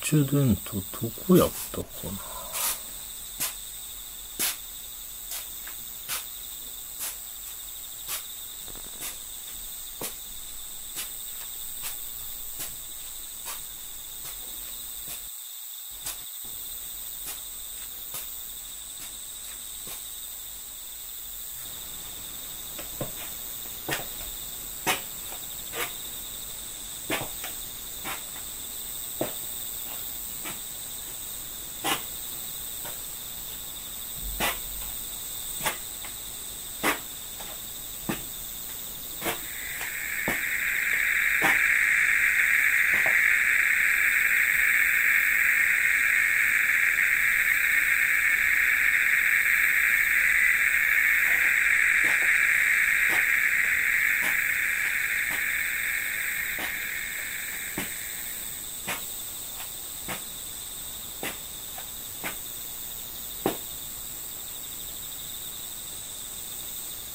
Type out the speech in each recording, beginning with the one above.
中電灯どこやったかな。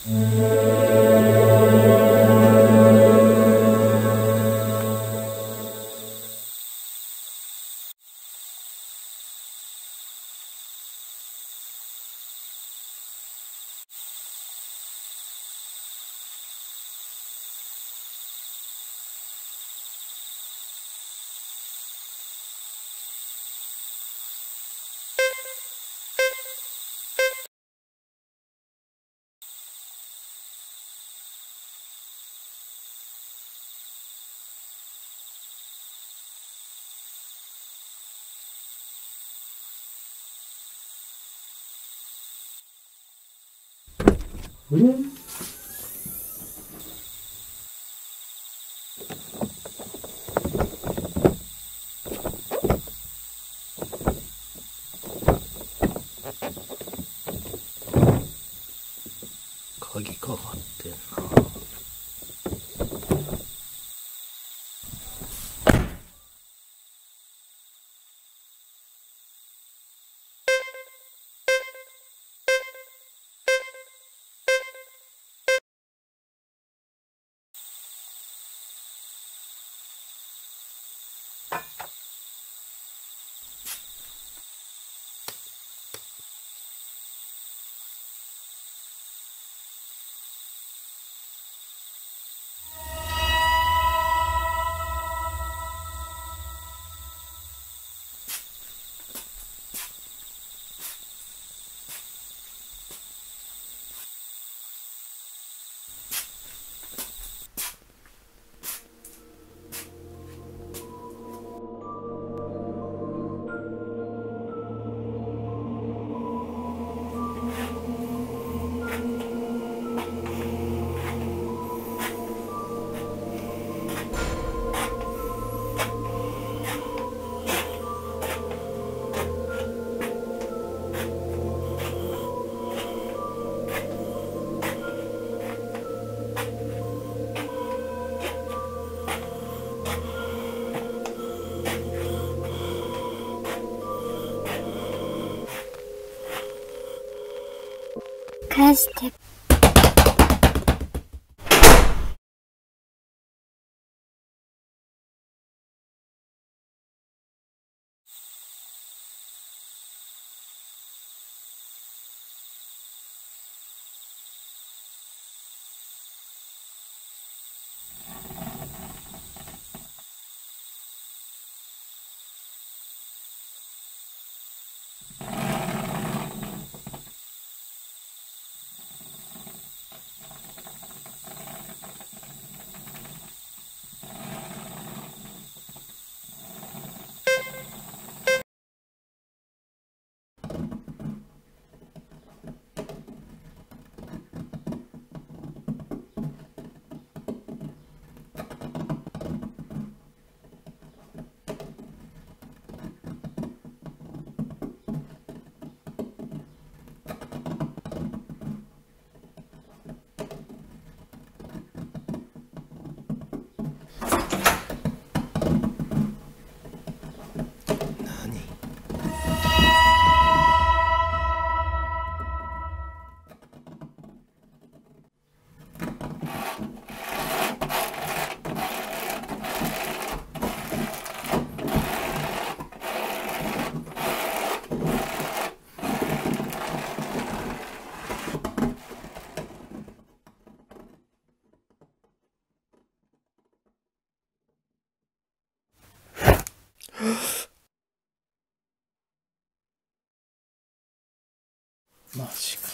Mm-hmm. 鍵かかってんな。返して。マジか。